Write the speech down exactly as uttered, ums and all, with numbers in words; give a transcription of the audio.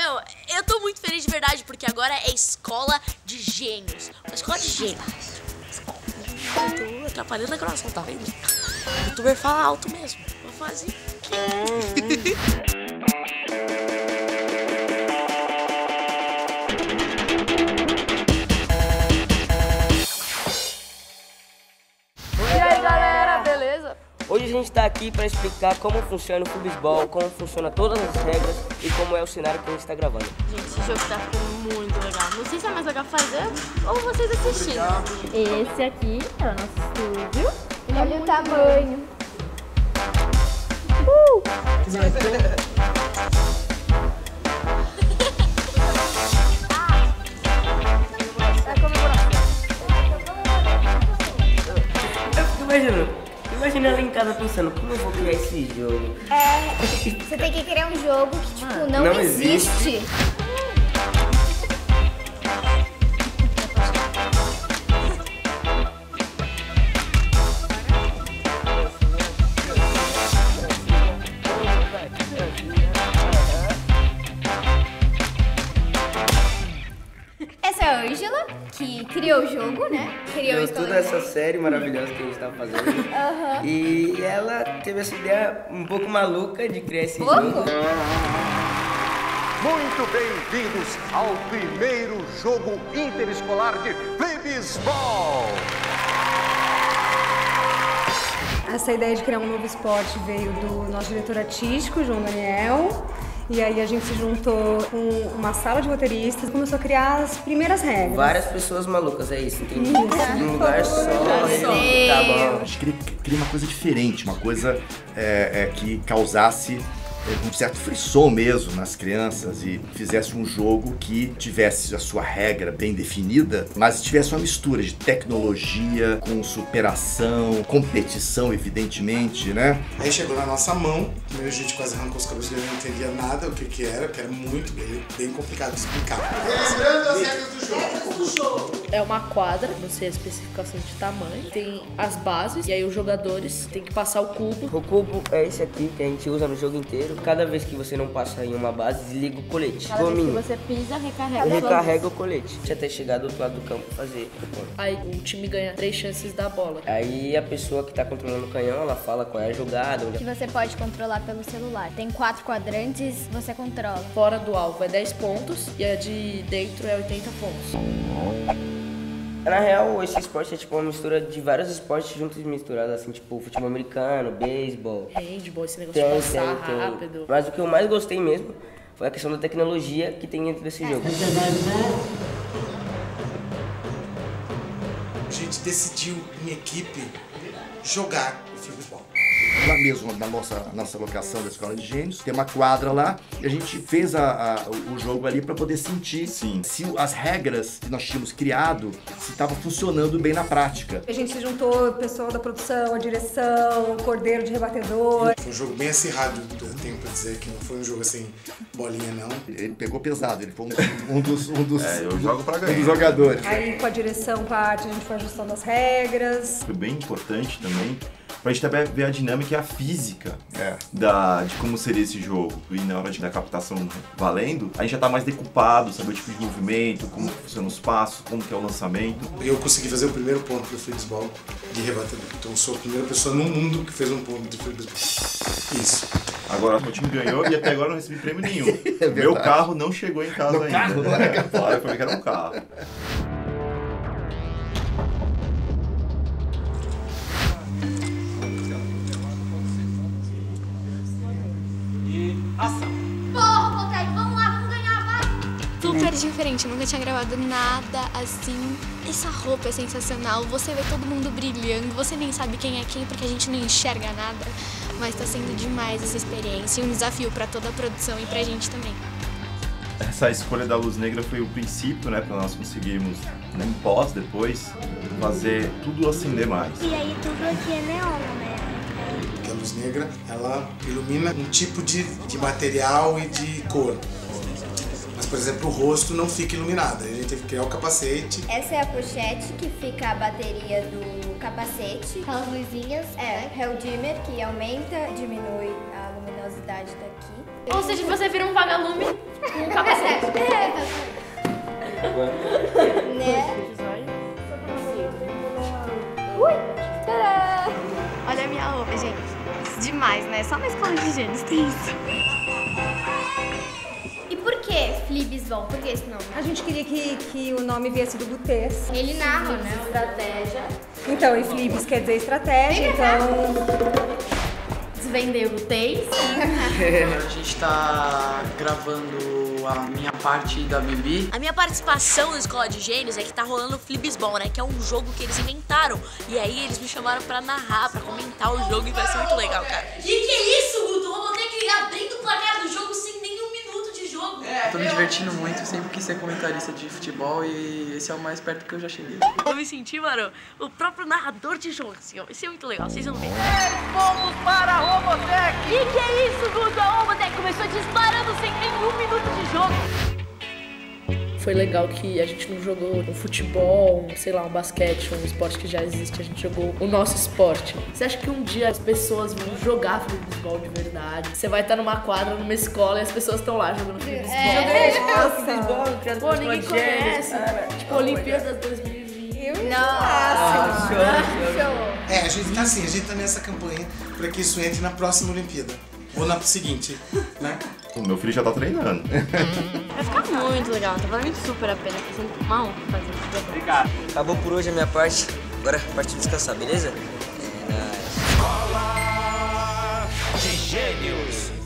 Meu, eu tô muito feliz de verdade, porque agora é Escola de Gênios. Escola de Gênios. Tô atrapalhando a gravação, tá vendo? O youtuber fala alto mesmo. Vou fazer aqui. Hoje a gente está aqui para explicar como funciona o Flibisbol, como funciona todas as regras e como é o cenário que a gente está gravando. Gente, esse jogo está ficando muito legal. Não sei se é mais legal fazer ou vocês assistindo. Esse aqui é o nosso estúdio. Olha, Olha o tamanho. Uh! Eu fico imaginando. Imagina ela em casa pensando, como eu vou criar esse jogo? É, você tem que criar um jogo que, tipo, ah, não, não existe. existe. Essa é a Ângela, que criou o jogo, né? Criou toda essa série maravilhosa que a gente tá fazendo. Uhum. E ela teve essa ideia um pouco maluca de criar esse Pouco? jogo. Muito bem-vindos ao primeiro jogo interescolar de Flibisbol! Essa ideia de criar um novo esporte veio do nosso diretor artístico, João Daniel. E aí a gente se juntou com uma sala de roteiristas e começou a criar as primeiras regras. Várias pessoas malucas, é isso, entendi. Num lugar só, tá bom. A gente queria, queria uma coisa diferente, uma coisa é, é, que causasse um certo frisson mesmo nas crianças e fizesse um jogo que tivesse a sua regra bem definida, mas tivesse uma mistura de tecnologia com superação, competição, evidentemente, né? Aí chegou na nossa mão, primeiro a gente quase arrancou os cabelos, eu não entendia nada o que que era, porque era muito bem, bem complicado de explicar. Lembrando as regras do jogo. É uma quadra, não sei a especificação de tamanho, tem as bases, e aí os jogadores têm que passar o cubo. O cubo é esse aqui que a gente usa no jogo inteiro. Cada vez que você não passa em uma base, desliga o colete. Cada vez que você pisa, recarrega, recarrega o colete. Até chegar do outro lado do campo e fazer o ponto. Aí o time ganha três chances da bola. Aí a pessoa que tá controlando o canhão, ela fala qual é a jogada. Que você pode controlar pelo celular. Tem quatro quadrantes, você controla. Fora do alvo é dez pontos e a de dentro é oitenta pontos. Na real, esse esporte é tipo uma mistura de vários esportes juntos e misturados, assim, tipo futebol americano, beisebol. Handball, esse negócio tem, de passar tem, tem. rápido. Mas o que eu mais gostei mesmo foi a questão da tecnologia que tem dentro desse jogo. A gente decidiu, em equipe, jogar o futebol. Lá mesmo, na nossa, nossa locação da Escola de Gênios, tem uma quadra lá e a gente fez a, a, o jogo ali para poder sentir Sim. se as regras que nós tínhamos criado se estavam funcionando bem na prática. A gente se juntou o pessoal da produção, a direção, o cordeiro de rebatedor. Foi um jogo bem acirrado, eu tenho pra dizer que não foi um jogo assim, bolinha não. Ele pegou pesado, ele foi um, um dos, um dos, é, eu jogo pra ganhar. Um dos jogadores. Aí com a direção, com a arte, a gente foi ajustando as regras. Foi bem importante também. Pra gente também ver a dinâmica e a física é. da, de como seria esse jogo. E na hora de dar captação valendo, a gente já tá mais decupado, sabe? O tipo de movimento, como funciona os passos, como que é o lançamento. Eu consegui fazer o primeiro ponto do Flibisbol de rebatedor. Então eu sou a primeira pessoa no mundo que fez um ponto de Flibisbol. Isso. Agora meu time ganhou e até agora não recebi prêmio nenhum. É meu carro não chegou em casa no ainda. Carro? É, claro, eu falei que era um carro. Super diferente, eu nunca tinha gravado nada assim. Essa roupa é sensacional, você vê todo mundo brilhando, você nem sabe quem é quem porque a gente não enxerga nada, mas tá sendo demais essa experiência e um desafio pra toda a produção e pra gente também. Essa escolha da luz negra foi o princípio, né, pra nós conseguirmos, nem pós, depois, fazer tudo acender mais. E aí tudo aqui é neon, né? Porque a luz negra, ela ilumina um tipo de, de material e de cor. Mas, por exemplo, o rosto não fica iluminado, a gente teve que criar o capacete. Essa é a pochete que fica a bateria do capacete. As luzinhas, é, né? É o dimmer que aumenta e diminui a luminosidade. atividade daqui. Ou seja, você vira um vagalume com um capacete. É. Né? Ui! Tcharam! Olha a minha roupa, gente. Demais, né? Só na Escola de Gênios tem isso. E por que Flibisbol? Por que esse nome? A gente queria que, que o nome viesse do Butês. Ele narra, né? Estratégia. Então, e Flibis quer dizer estratégia, então... Desvendei o Butês. A gente tá gravando... a minha parte da Bibi. A minha participação na Escola de Gênios é que tá rolando o Flibisbol, né? Que é um jogo que eles inventaram. E aí eles me chamaram pra narrar, pra comentar o jogo e vai ser muito legal, cara. Que que é isso, Guto? O Robotech abrindo o placar do jogo sem nenhum minuto de jogo. É, tô me divertindo muito, sempre quis ser comentarista de futebol e esse é o mais perto que eu já cheguei. Eu me senti, mano, o próprio narrador de jogo, assim, ó. Isso é muito legal, vocês vão ver. É, vamos para a Robotech! Que que é isso, Guto? A Robotech começou disparando sem nenhum minuto de jogo. Foi legal que a gente não jogou um futebol, um, sei lá, um basquete, um esporte que já existe, a gente jogou o nosso esporte. Você acha que um dia as pessoas vão jogar futebol de verdade? Você vai estar numa quadra, numa escola e as pessoas estão lá jogando futebol. É, jogando futebol, pô, ninguém conhece. É, tipo, Olimpíadas dois mil e vinte. Não, nossa. É, a gente tá assim, a gente tá nessa campanha pra que isso entre na próxima Olimpíada. Ou na seguinte, né? O meu filho já tá treinando. Vai ficar muito legal, tá valendo super a pena. Fazendo mal fazer isso. Obrigado. Acabou por hoje a minha parte. Agora partiu descansar, beleza? É nóis. Escola de Gênios.